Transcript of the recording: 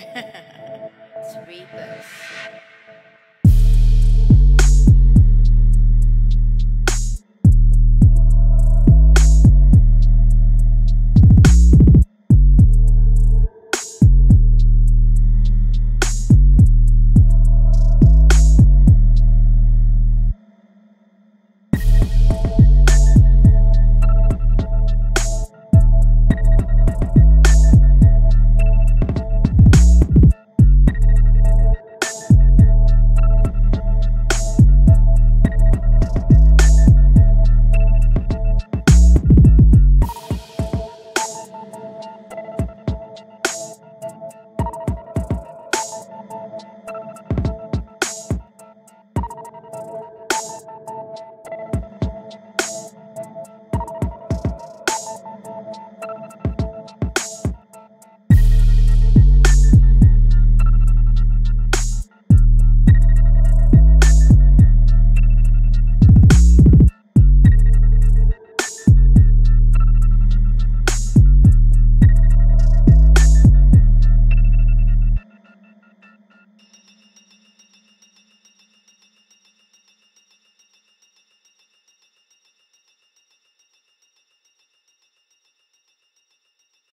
to read this.